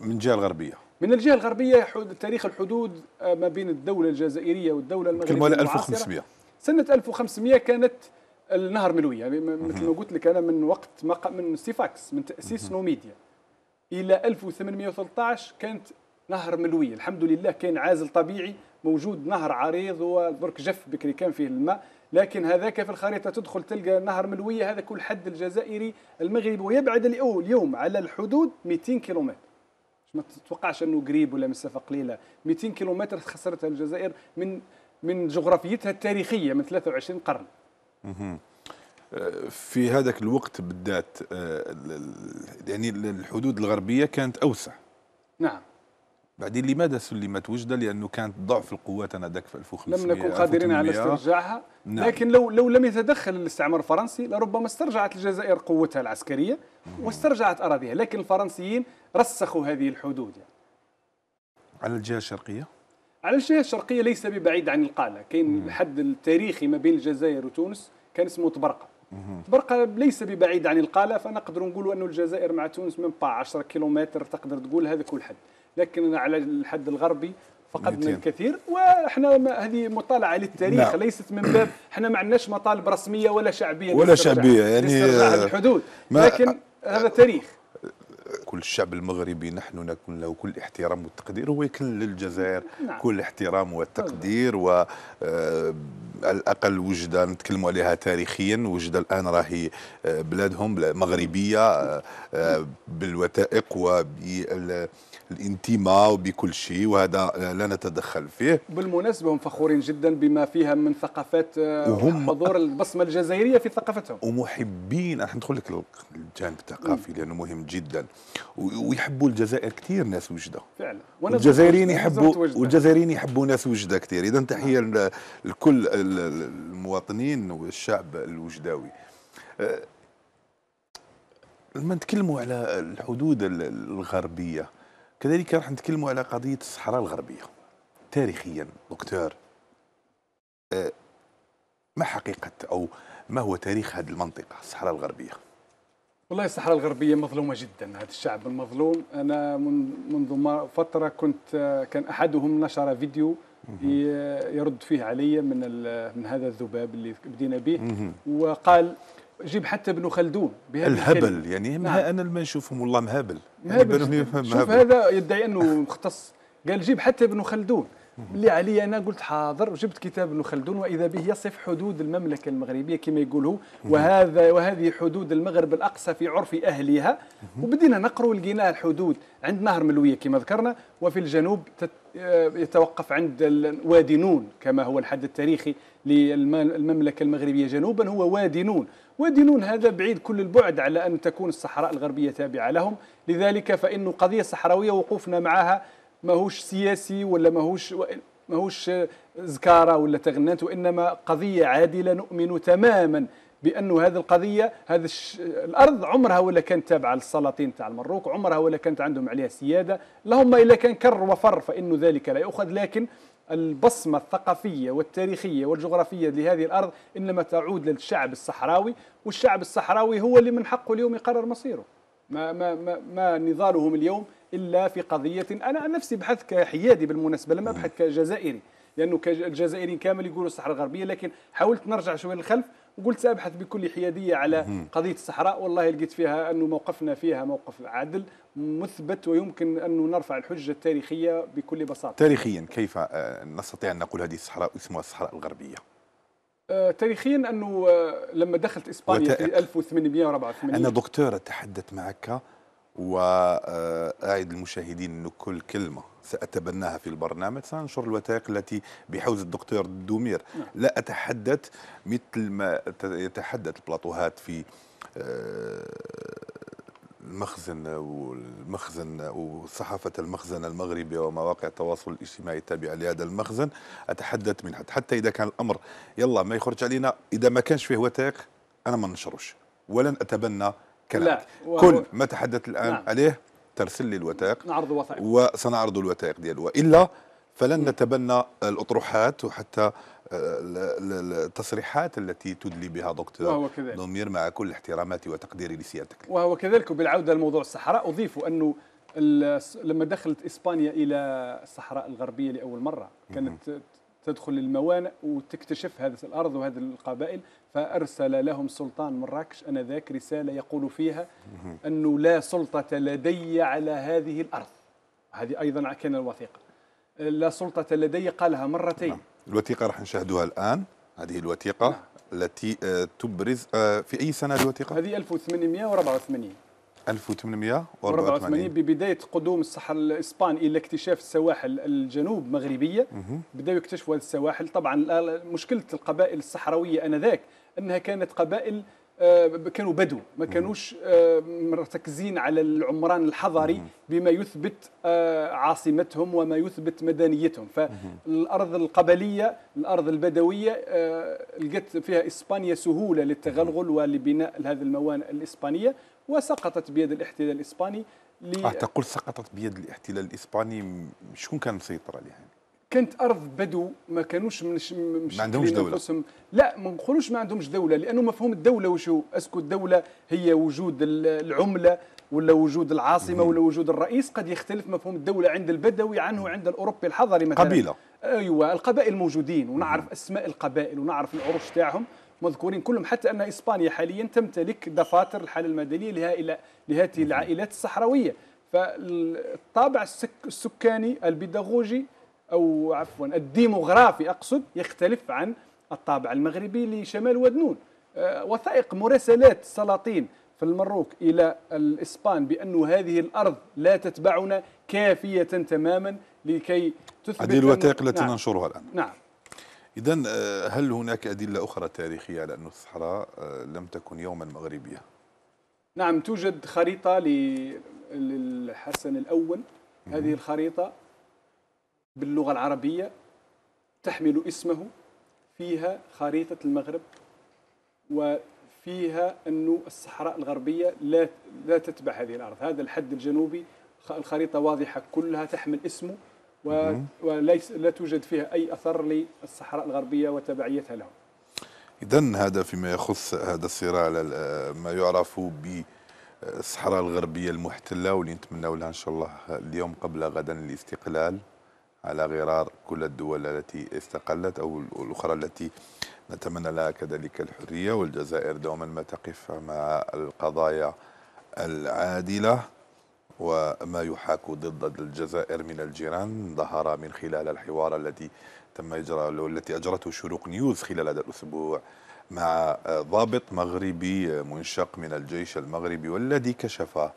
من الجهة الغربية؟ من الجهة الغربية تاريخ الحدود ما بين الدولة الجزائرية والدولة المغربية ألف وخمسمائة. سنة ألف وخمسمائة كانت النهر ملوية، مثل ما قلت لك أنا، من وقت من سيفاكس من تأسيس نوميديا إلى ألف وثمانمائة وثلاثة عشر كانت نهر ملوية. الحمد لله كان عازل طبيعي موجود، نهر عريض وبرك جف بكري كان فيه الماء، لكن هذاك في الخريطة تدخل تلقى نهر ملوية. هذا كل حد الجزائري المغربي، ويبعد اليوم على الحدود مئتين كيلومتر، ما تتوقعش أنه قريب ولا مسافة قليلة. مئتين كيلومتر خسرتها الجزائر من من جغرافيتها التاريخية من ثلاثة وعشرين قرن. في هذاك الوقت بالذات يعني الحدود الغربية كانت أوسع. نعم. بعدين لماذا سلمت وجدة؟ لأنه كانت ضعف القوات أنذاك في ألف وخمسمائة، لم نكن قادرين على استرجاعها. نعم. لكن لو لو لم يتدخل الاستعمار الفرنسي لربما استرجعت الجزائر قوتها العسكرية واسترجعت أراضيها، لكن الفرنسيين رسخوا هذه الحدود. يعني على الجهة الشرقية؟ على الجهة الشرقية ليس ببعيد عن القالة، كاين الحد التاريخي ما بين الجزائر وتونس كان اسمه طبرقة. طبرقة ليس ببعيد عن القالة، فنقدر نقولوا أنه الجزائر مع تونس من با عشرة كيلومتر، تقدر تقول هذا كل حد. لكن على الحد الغربي فقدنا الكثير، واحنا هذه مطالعه للتاريخ. نعم. ليست من باب احنا ما عندناش مطالب رسميه ولا شعبيه ولا شعبيه يعني الحدود، لكن هذا تاريخ. كل الشعب المغربي نحن نكون له كل احترام والتقدير، هو يكن للجزائر. نعم. كل احترام والتقدير. و على الأقل وجدة نتكلموا عليها تاريخيا، وجدة الآن راهي بلادهم مغربية بالوثائق وبالانتماء وبكل شيء، وهذا لا نتدخل فيه. بالمناسبة هم فخورين جدا بما فيها من ثقافات حضور البصمة الجزائرية في ثقافتهم، ومحبين. راح ندخل لك الجانب الثقافي لأنه مهم جدا، ويحبوا الجزائر كثير ناس وجدة فعلا، والجزائريين يحبوا والجزائريين يحبوا ناس وجدة كثير. إذا تحية لكل المواطنين والشعب الوجداوي. لما نتكلموا على الحدود الغربية كذلك راح نتكلموا على قضية الصحراء الغربية تاريخيا. دكتور، ما حقيقة أو ما هو تاريخ هذه المنطقة الصحراء الغربية؟ والله الصحراء الغربية مظلومة جدا، هذا الشعب المظلوم. أنا منذ فترة كنت كان أحدهم نشر فيديو يرد فيه علي من من هذا الذباب اللي بدينا به، وقال جيب حتى ابن خلدون الهبل يعني. نعم. انا لما نشوفهم والله مهبل، مهبل يعني. شوف هذا يدعي انه مختص، قال جيب حتى ابن خلدون اللي علي. انا قلت حاضر، وجبت كتاب ابن خلدون، واذا به يصف حدود المملكه المغربيه كما يقولوا، وهذا وهذه حدود المغرب الاقصى في عرف اهلها. وبدينا نقروا، لقيناها الحدود عند نهر ملويه كما ذكرنا، وفي الجنوب يتوقف عند وادي نون كما هو الحد التاريخي للمملكه المغربيه جنوبا، هو وادي نون. وادي نون هذا بعيد كل البعد على ان تكون الصحراء الغربيه تابعه لهم، لذلك فإن القضيه الصحراويه وقوفنا معها ماهوش سياسي ولا ماهوش ماهوش زكاره ولا تغنات، وانما قضيه عادله. نؤمن تماما بانه هذه القضيه، هذه الارض عمرها ولا كانت تابعه للسلاطين تاع المروك، عمرها ولا كانت عندهم عليها سياده، اللهم الا كان كر وفر فان ذلك لا يؤخذ، لكن البصمه الثقافيه والتاريخيه والجغرافيه لهذه الارض انما تعود للشعب الصحراوي، والشعب الصحراوي هو اللي من حقه اليوم يقرر مصيره. ما ما ما, ما نضالهم اليوم الا في قضيه. انا عن نفسي بحث كحيادي بالمناسبه، لما ابحث كجزائري، لانه الجزائريين كامل يقولوا الصحراء الغربيه، لكن حاولت نرجع شويه للخلف وقلت ابحث بكل حياديه على قضيه الصحراء، والله لقيت فيها انه موقفنا فيها موقف عادل مثبت، ويمكن انه نرفع الحجه التاريخيه بكل بساطه. تاريخيا كيف نستطيع ان نقول هذه الصحراء اسمها الصحراء الغربيه؟ آه تاريخيا انه لما دخلت اسبانيا في ألف وثمانمئة وأربعة وثمانين. انا دكتور اتحدث معك وأعد المشاهدين أن كل كلمة سأتبناها في البرنامج سأنشر الوثائق التي بحوز الدكتور دومير. لا أتحدث مثل ما يتحدث البلاطوهات في المخزن والمخزن وصحافة المخزن المغربي ومواقع التواصل الاجتماعي التابعة لهذا المخزن، أتحدث منها حتى إذا كان الأمر يلا ما يخرج علينا، إذا ما كانش فيه وثائق أنا ما ننشروش ولن أتبنى كلامك. كل ما تحدث الآن نعم. عليه ترسل لي الوثائق، نعرض وثائق وسنعرض الوثائق ديالو، وإلا فلن م. نتبنى الأطروحات وحتى التصريحات التي تدلي بها دكتور دومير مع كل احتراماتي وتقديري لسيادتك. وهو كذلك. وبالعودة لموضوع الصحراء أضيف أنه لما دخلت إسبانيا إلى الصحراء الغربية لأول مرة كانت م. تدخل الموانئ وتكتشف هذه الأرض وهذه القبائل، فأرسل لهم سلطان مراكش آنذاك رسالة يقول فيها أنه لا سلطة لدي على هذه الأرض، هذه أيضا كان الوثيقة، لا سلطة لدي قالها مرتين. الوثيقة راح نشاهدوها الآن، هذه الوثيقة نعم. التي تبرز في أي سنة الوثيقة؟ هذه ألف وثمانمئة وأربعة وثمانين. ألف وثمانمئة وأربعة وثمانين ببداية قدوم الصحراء الإسبان إلى اكتشاف السواحل الجنوب مغربية، بدأوا يكتشفوا هذه السواحل. طبعا مشكلة القبائل الصحراوية آنذاك أنها كانت قبائل كانوا بدو، ما كانوش مرتكزين على العمران الحضري بما يثبت عاصمتهم وما يثبت مدنيتهم، فالأرض القبلية الأرض البدوية لقت فيها إسبانيا سهولة للتغلغل ولبناء هذه الموانئ الإسبانية، وسقطت بيد الاحتلال الإسباني. لي... تقول سقطت بيد الاحتلال الإسباني، شكون كان مسيطر عليها؟ يعني؟ كانت أرض بدو، ما كانوش مش ما عندهمش دولة. لا ما نقولوش ما عندهمش دولة، لأنه مفهوم الدولة وشو؟ أسكو الدولة هي وجود العملة ولا وجود العاصمة ولا وجود الرئيس، قد يختلف مفهوم الدولة عند البدوي عنه عند الأوروبي الحضري مثلا. قبيلة. أيوة، القبائل موجودين ونعرف مم. أسماء القبائل ونعرف العروش تاعهم مذكورين كلهم، حتى أن إسبانيا حاليا تمتلك دفاتر الحالة المدنية لهذه العائلات الصحراوية. فالطابع السكاني البيداغوجي أو عفوا الديموغرافي أقصد يختلف عن الطابع المغربي لشمال واد نون. وثائق مراسلات السلاطين في المروك إلى الإسبان بأن هذه الأرض لا تتبعنا كافية تماما لكي تثبت. هذه الوثائق التي نعم. ننشرها الآن. نعم. إذا هل هناك أدلة أخرى تاريخية على أن الصحراء لم تكن يوما مغربية؟ نعم، توجد خريطة للحسن الأول، هذه الخريطة باللغة العربية تحمل اسمه، فيها خريطة المغرب وفيها أن الصحراء الغربية لا لا تتبع هذه الأرض، هذا الحد الجنوبي، الخريطة واضحة كلها تحمل اسمه وليس لا توجد فيها أي أثر للصحراء الغربية وتبعيتها لهم. إذن هذا فيما يخص هذا الصراع على ما يعرف بالصحراء الغربية المحتلة، واللي نتمناو لها إن شاء الله اليوم قبل غدا الاستقلال على غرار كل الدول التي استقلت أو الأخرى التي نتمنى لها كذلك الحرية. والجزائر دوما ما تقف مع القضايا العادلة، وما يحاك ضد الجزائر من الجيران ظهر من خلال الحوار التي تم إجراء والتي أجرته شروق نيوز خلال هذا الأسبوع مع ضابط مغربي منشق من الجيش المغربي، والذي كشف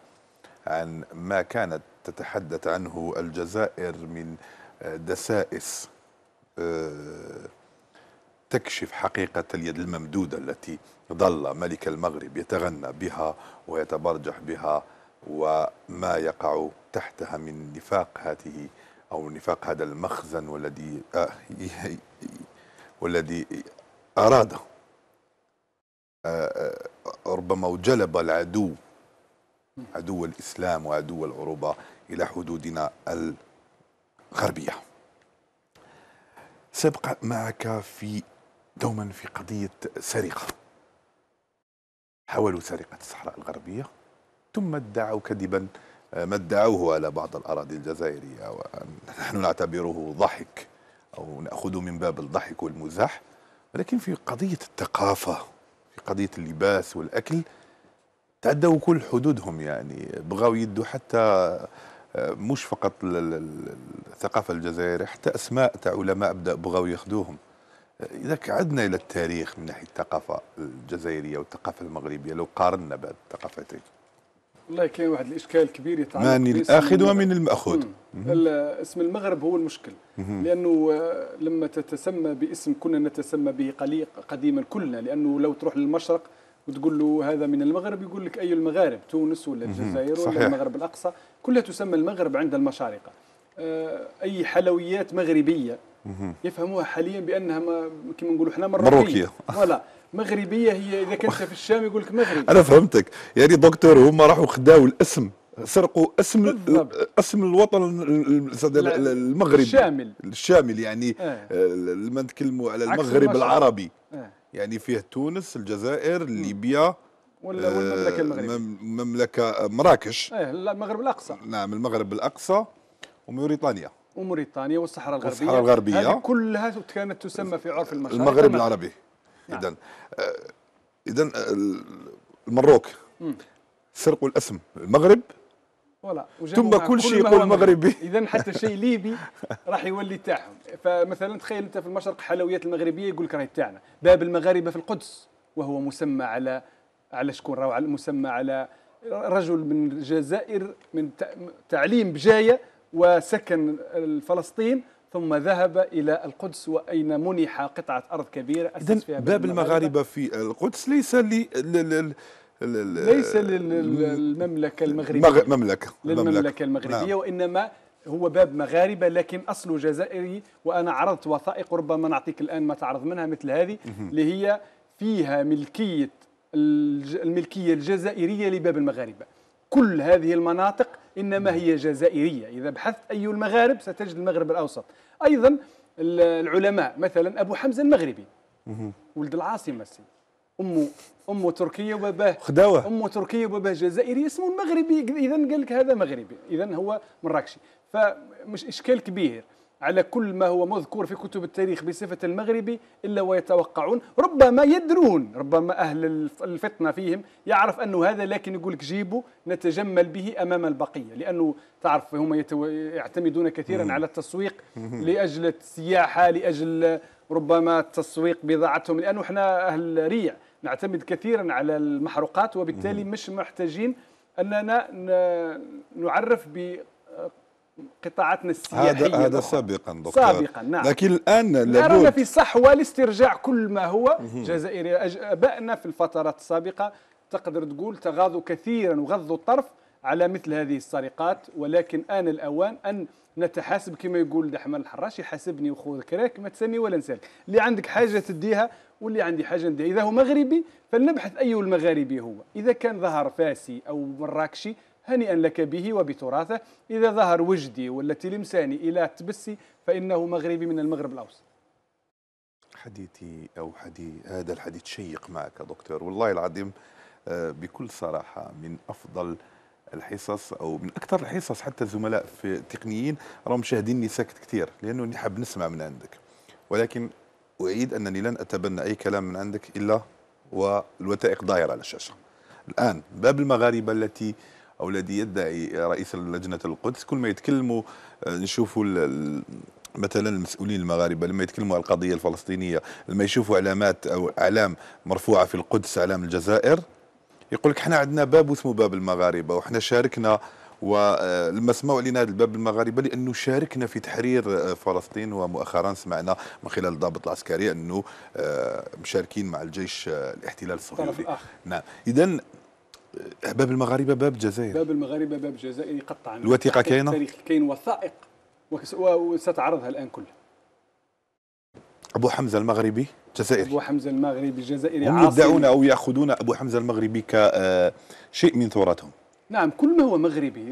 عن ما كانت تتحدث عنه الجزائر من دسائس تكشف حقيقة اليد الممدودة التي ظل ملك المغرب يتغنى بها ويتبرجح بها، وما يقع تحتها من نفاق هذه أو نفاق هذا المخزن والذي والذي أراده ربما وجلب العدو عدو الإسلام وعدو العروبة إلى حدودنا الغربية. سأبقى معك في دوما في قضية سرقة. حاولوا سرقة الصحراء الغربية ثم ادعوا كذبا ما ادعوه على بعض الأراضي الجزائرية، ونحن نعتبره ضحك أو نأخذ من باب الضحك والمزاح، ولكن في قضية الثقافة في قضية اللباس والأكل تعدوا كل حدودهم، يعني بغاو يدوا حتى مش فقط الثقافة الجزائرية، حتى أسماء تاع علماء بغاو ياخذوهم. إذا عدنا إلى التاريخ من ناحية الثقافة الجزائرية والثقافة المغربية لو قارنا بين الثقافتين، والله كاين واحد الإشكال كبير يتعلق ماني الآخذ ومن المأخوذ. اسم المغرب هو المشكل، لأنه لما تتسمى باسم كنا نتسمى به قديما كلنا، لأنه لو تروح للمشرق وتقول له هذا من المغرب يقول لك أي المغارب، تونس ولا الجزائر ولا المغرب الأقصى كلها تسمى المغرب عند المشارقة. أي حلويات مغربية يفهموها حاليا بأنها كما نقولوا احنا مروكية، فوالا مغربية هي إذا كنت في الشام يقول لك مغربي. أنا فهمتك، يعني دكتور هما راحوا خداوا الاسم، سرقوا اسم اسم الوطن المغربي الشامل الشامل، يعني آه. لما نتكلموا على المغرب العربي آه. يعني فيه تونس، الجزائر، ليبيا ولا آه والمملكة المغربية، مملكة مراكش آه المغرب الأقصى، نعم المغرب الأقصى، وموريتانيا وموريتانيا والصحراء الغربية والصحراء الغربية هذه كلها كانت تسمى في عرف المشارقة المغرب العربي. إذا إذا المروك سرقوا الاسم المغرب ولا ثم كل شيء يقول مغربي، إذا حتى شيء ليبي راح يولي تاعهم. فمثلا تخيل أنت في المشرق حلويات المغربية يقول لك راهي تاعنا. باب المغاربة في القدس وهو مسمى على على شكون؟ راهو مسمى على رجل من الجزائر من تعليم بجاية وسكن فلسطين ثم ذهب إلى القدس وأين منح قطعة أرض كبيرة أسس فيها باب المغاربة في القدس ليس لي لل... لل... ليس للمملكة المغربية مغ... مملكة. للمملكة المغربية نعم. وإنما هو باب مغاربة لكن أصله جزائري. وأنا عرضت وثائق ربما نعطيك الآن ما تعرض منها مثل هذه اللي هي فيها ملكية الملكية الجزائرية لباب المغاربة. كل هذه المناطق إنما هي جزائرية. إذا بحثت أي المغارب ستجد المغرب الأوسط. أيضا العلماء مثلا أبو حمزة المغربي ولد العاصمة، أمه أمه تركية وباباه خداوة، أمه تركية وباباه جزائري، اسمه المغربي، إذا قال لك هذا مغربي، إذا هو مراكشي. فمش إشكال كبير على كل ما هو مذكور في كتب التاريخ بصفة المغربي إلا ويتوقعون، ربما يدرون، ربما أهل الفطنة فيهم يعرف أنه هذا، لكن يقول لك جيبوا نتجمل به أمام البقية، لأنه تعرف هم يعتمدون كثيرا على التسويق لأجل السياحة، لأجل ربما تسويق بضاعتهم، لأنه احنا أهل ريع نعتمد كثيرا على المحروقات، وبالتالي مش محتاجين أننا نعرف ب قطاعاتنا السياحية. هذا هذا سابقا دكتور، سابقا نعم، لكن الآن لابد في صحوة لاسترجاع كل ما هو جزائري. أبائنا في الفترات السابقة تقدر تقول تغاضوا كثيرا وغضوا الطرف على مثل هذه السرقات، ولكن آن الأوان أن نتحاسب كما يقول دحمن الحراش، يحاسبني وخو ذكراك ما تسني ولا نسالك، اللي عندك حاجة تديها واللي عندي حاجة نديها. إذا هو مغربي فلنبحث أي المغاربي هو، إذا كان ظهر فاسي أو مراكشي هنيئا لك به وبتراثه، إذا ظهر وجدي ولا تلمساني إلى تبسي فإنه مغربي من المغرب الأوسط. حديثي أو حديث هذا الحديث شيق معك دكتور، والله العظيم بكل صراحة من أفضل الحصص أو من أكثر الحصص، حتى الزملاء في التقنيين راهم شاهديني ساكت كثير لأنه حاب نسمع من عندك، ولكن أعيد أنني لن أتبنى أي كلام من عندك إلا والوثائق دايرة على الشاشة. الآن باب المغاربة التي أو الذي يدعي رئيس لجنة القدس، كل ما يتكلموا نشوفوا مثلا المسؤولين المغاربة لما يتكلموا على القضية الفلسطينية، لما يشوفوا علامات أو أعلام مرفوعة في القدس، أعلام الجزائر، يقول لك احنا عندنا باب اسمه باب المغاربة وحنا شاركنا، ولما سمعوا علينا هذا الباب المغاربة لأنه شاركنا في تحرير فلسطين، ومؤخرا سمعنا من خلال الضابط العسكري أنه مشاركين مع الجيش الاحتلال الصهيوني. نعم، إذا باب المغاربة باب جزائري، باب المغاربة باب جزائري قطعا. الوثيقة كاينة؟ التاريخ كاين وثائق وستعرضها الآن كلها. أبو حمزة المغربي جزائري. أبو حمزة المغربي جزائري. هم يدعون أو يأخذون أبو حمزة المغربي كشيء من تراثهم. نعم، كل ما هو مغربي،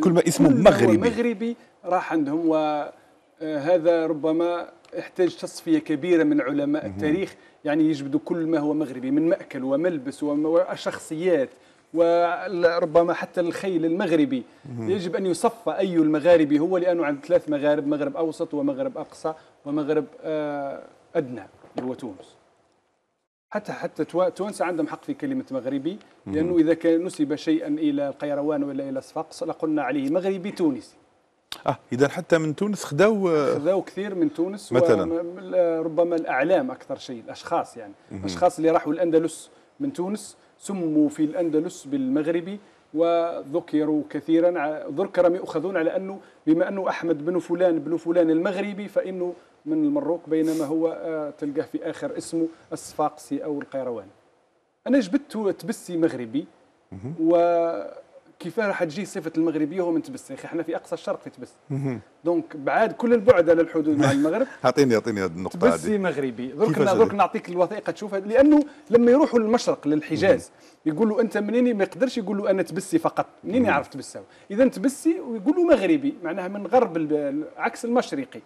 كل ما اسمه كل مغربي ما هو مغربي راح عندهم، وهذا ربما يحتاج تصفية كبيرة من علماء التاريخ، يعني يجبدوا كل ما هو مغربي من مأكل وملبس وشخصيات، وربما حتى الخيل المغربي يجب أن يصفى أي المغاربي هو، لأنه عند ثلاث مغارب: مغرب أوسط ومغرب أقصى ومغرب أدنى هو تونس. حتى حتى تونس عندهم حق في كلمة مغربي، لأنه إذا كان نسب شيئا إلى القيروان ولا إلى صفاقس لقلنا عليه مغربي تونسي. اه اذا حتى من تونس خداو خداو كثير من تونس مثلا، ربما الاعلام اكثر شيء، الاشخاص يعني الاشخاص اللي راحوا الاندلس من تونس سموا في الاندلس بالمغربي وذكروا كثيرا، ذكر يؤخذون على انه بما انه احمد بن فلان بن فلان المغربي فانه من المروك، بينما هو تلقاه في اخر اسمه الصفاقسي او القيرواني. انا جبت تبسي مغربي، و كيف راح تجي صفه المغربيه هو من تبس؟ يا اخي احنا في اقصى الشرق في تبس. دونك بعاد كل البعد على الحدود مع المغرب. اعطيني اعطيني هذه النقطه هذه. تبسي مغربي، درك نعطيك الوثيقه تشوف، لانه لما يروحوا للمشرق للحجاز يقولوا انت منيني، ما يقدرش يقولوا انا تبسي فقط، منين يعرف تبساوي؟ اذا تبسي ويقولوا مغربي، معناها من غرب عكس المشرقي.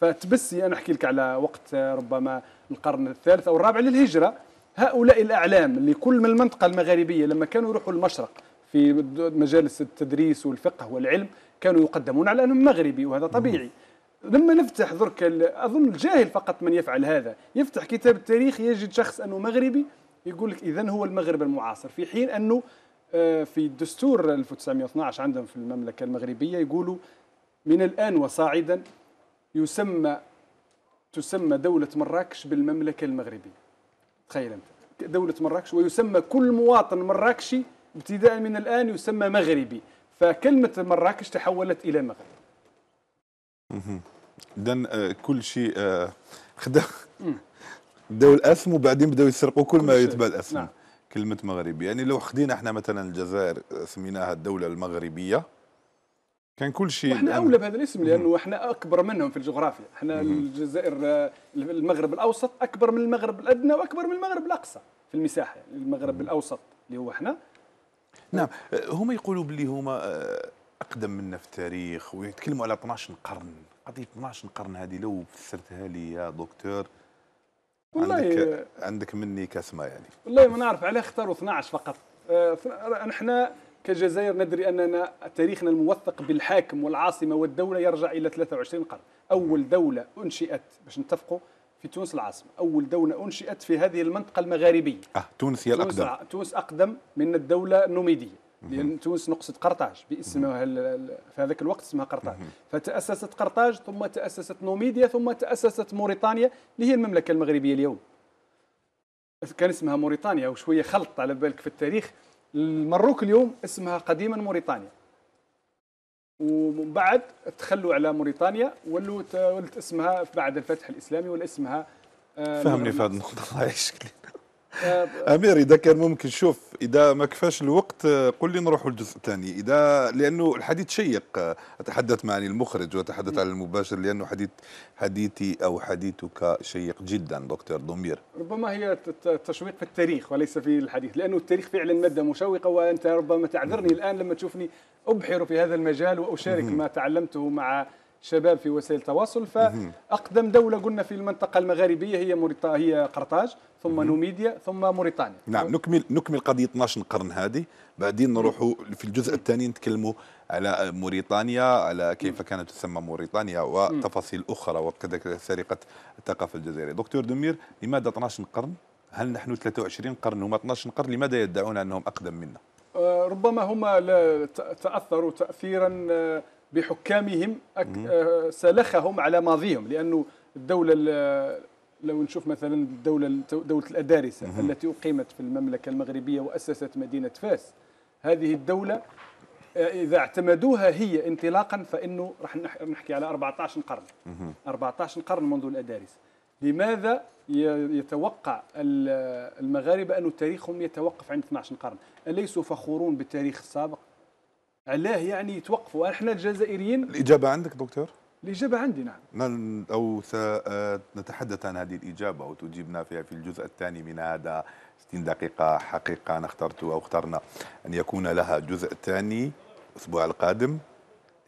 فتبسي انا احكي لك على وقت ربما القرن الثالث او الرابع للهجره، هؤلاء الاعلام اللي كل من المنطقه المغاربيه لما كانوا يروحوا للمشرق في مجالس التدريس والفقه والعلم كانوا يقدمون على أنهم مغربي، وهذا طبيعي. لما نفتح ذرك أظن الجاهل فقط من يفعل هذا، يفتح كتاب التاريخ يجد شخص أنه مغربي يقول لك إذن هو المغرب المعاصر، في حين أنه في الدستور ألف وتسعمئة واثني عشر عندهم في المملكة المغربية يقولوا من الآن وصاعدا يسمى تسمى دولة مراكش بالمملكة المغربية. تخيل أنت دولة مراكش، ويسمى كل مواطن مراكشي ابتداء من الآن يسمى مغربي، فكلمة مراكش تحولت إلى مغرب. اها إذا كل شيء خدا بداو الأسم وبعدين بداو يسرقوا كل, كل ما يتبع الأسم. نعم. كلمة مغربي، يعني لو خدينا احنا مثلا الجزائر سميناها الدولة المغربية كان كل شيء، احنا أولى بهذا الاسم لأنه احنا أكبر منهم في الجغرافيا، احنا الجزائر المغرب الأوسط أكبر من المغرب الأدنى وأكبر من المغرب الأقصى في المساحة، المغرب الأوسط اللي هو احنا. نعم، هما يقولوا باللي هما اقدم منا في التاريخ ويتكلموا على اثني عشر قرن، قضيه اثني عشر قرن هذه لو فسرتها لي يا دكتور والله عندك, عندك مني كاسمه يعني. والله ما نعرف علاه اختاروا اثني عشر فقط. نحن كجزائر ندري اننا تاريخنا الموثق بالحاكم والعاصمه والدوله يرجع الى ثلاثة وعشرين قرن، اول دوله انشئت باش نتفقوا في تونس العاصمة، أول دولة أنشئت في هذه المنطقة المغاربية. آه، تونس هي الأقدم. تونس, تونس أقدم من الدولة النوميدية، لأن تونس نقصت قرطاج باسمها في هذاك الوقت اسمها قرطاج، فتأسست قرطاج ثم تأسست نوميديا ثم تأسست موريتانيا اللي هي المملكة المغربية اليوم. كان اسمها موريتانيا وشوية خلط على بالك في التاريخ، المروك اليوم اسمها قديما موريتانيا. ومن بعد تخلوا على موريتانيا ولت ولت اسمها بعد الفتح الاسلامي ولا اسمها آه فهمني في هذه النقطه الله يشكلك. امير اذا كان ممكن شوف اذا ما كفاش الوقت قل لي نروحوا للجزء الثاني، اذا لانه الحديث شيق، اتحدث مع المخرج واتحدث عن المباشر لانه حديث حديثي او حديثك شيق جدا دكتور دومير. ربما هي تشويق في التاريخ وليس في الحديث، لانه التاريخ فعلا ماده مشوقه، وانت ربما تعذرني الان لما تشوفني أبحر في هذا المجال وأشارك ما تعلمته مع شباب في وسائل التواصل. فأقدم دولة قلنا في المنطقة المغاربية هي موريتا هي قرطاج ثم نوميديا ثم موريتانيا. نعم، نكمل نكمل قضية اثني عشر قرن هذه، بعدين نروحوا في الجزء الثاني نتكلموا على موريتانيا، على كيف كانت تسمى موريتانيا وتفاصيل أخرى وكذلك سرقة الثقافة الجزائرية. دكتور دومير، لماذا اثني عشر قرن؟ هل نحن ثلاثة وعشرين قرن وما اثني عشر قرن؟ لماذا يدعون أنهم أقدم منا؟ ربما هما تأثروا تأثيرا بحكامهم سلخهم على ماضيهم، لأنه الدولة لو نشوف مثلا الدولة دولة الأدارسة التي أقيمت في المملكة المغربية وأسست مدينة فاس، هذه الدولة إذا اعتمدوها هي انطلاقا فإنه راح نحكي على أربعة عشر قرن، أربعة عشر قرن منذ الأدارسة. لماذا يتوقع المغاربة أن تاريخهم يتوقف عند اثني عشر قرن؟ أليسوا فخورون بالتاريخ السابق؟ علاه يعني يتوقفوا؟ احنا الجزائريين الإجابة عندك دكتور؟ الإجابة عندي نعم، أو سنتحدث عن هذه الإجابة وتجيبنا فيها في الجزء الثاني من هذا ستين دقيقة. حقيقة أنا اخترت أو اخترنا أن يكون لها جزء ثاني الأسبوع القادم،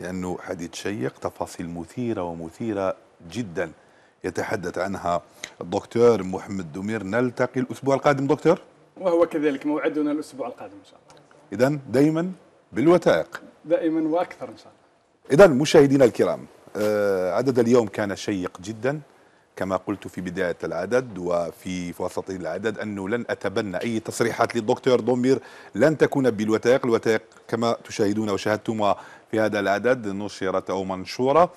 لأنه حديث شيق، تفاصيل مثيرة ومثيرة جدا يتحدث عنها الدكتور محمد دومير. نلتقي الأسبوع القادم دكتور، وهو كذلك موعدنا الأسبوع القادم إن شاء الله. إذن دائما بالوثائق، دائما وأكثر إن شاء الله. إذن مشاهدينا الكرام، عدد اليوم كان شيق جدا كما قلت في بداية العدد وفي وسط العدد، أنه لن أتبنى أي تصريحات للدكتور دومير، لن تكون بالوثائق. الوثائق كما تشاهدون وشاهدتم في هذا العدد نشرت أو منشورة،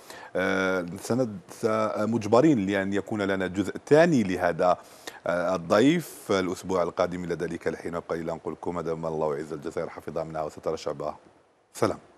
مجبرين لأن يكون لنا جزء ثاني لهذا الضيف الأسبوع القادم. إلى ذلك الحين قليلا نقول لكم دام الله وعز الجزائر حفظها منا وسترى شعبها. سلام.